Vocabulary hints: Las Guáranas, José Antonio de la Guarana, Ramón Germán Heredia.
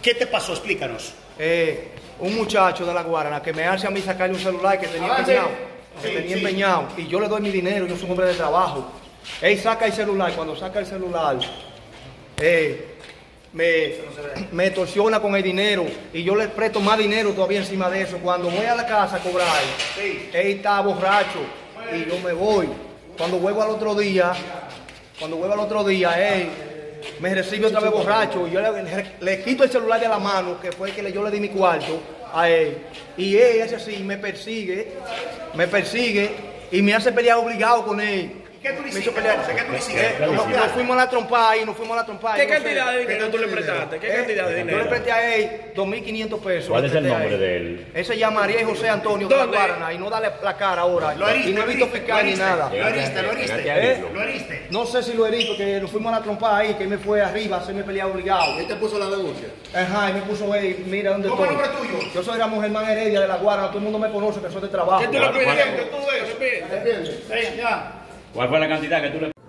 ¿Qué te pasó? Explícanos. Un muchacho de la Guarana que me hace a mí sacarle un celular que tenía empeñado. Y yo le doy mi dinero, yo soy un hombre de trabajo. Él saca el celular, cuando saca el celular, me extorsiona con el dinero y yo le presto más dinero todavía encima de eso. Cuando voy a la casa a cobrar, él está borracho y yo me voy. Cuando vuelvo al otro día, él me recibe otra vez borracho y yo le quito el celular de la mano, que fue el que yo le di mi cuarto a él. Y él hace así, me persigue y me hace pelear obligado con él. ¿Qué tú le hiciste? Nos fuimos a la trompa ahí, ¿Qué cantidad de dinero tú le prestaste? Yo le presté a él 2.500 pesos. ¿Cuál es el nombre de él? Él se llama María José Antonio de la Guarana y no da la cara ahora. Y no he visto pescar ni nada. ¿Lo heriste? No sé si lo herí, porque nos fuimos a la trompa ahí, que él me fue arriba a hacerme pelear obligado. ¿Él te puso la denuncia? Ajá, y me puso él, mira dónde estoy. ¿Cómo es el nombre tuyo? Yo soy Ramón Germán Heredia de la Guarana, todo el mundo me conoce, que soy de trabajo. ¿Qué tú le pides? ¿Cuál fue la cantidad que tú le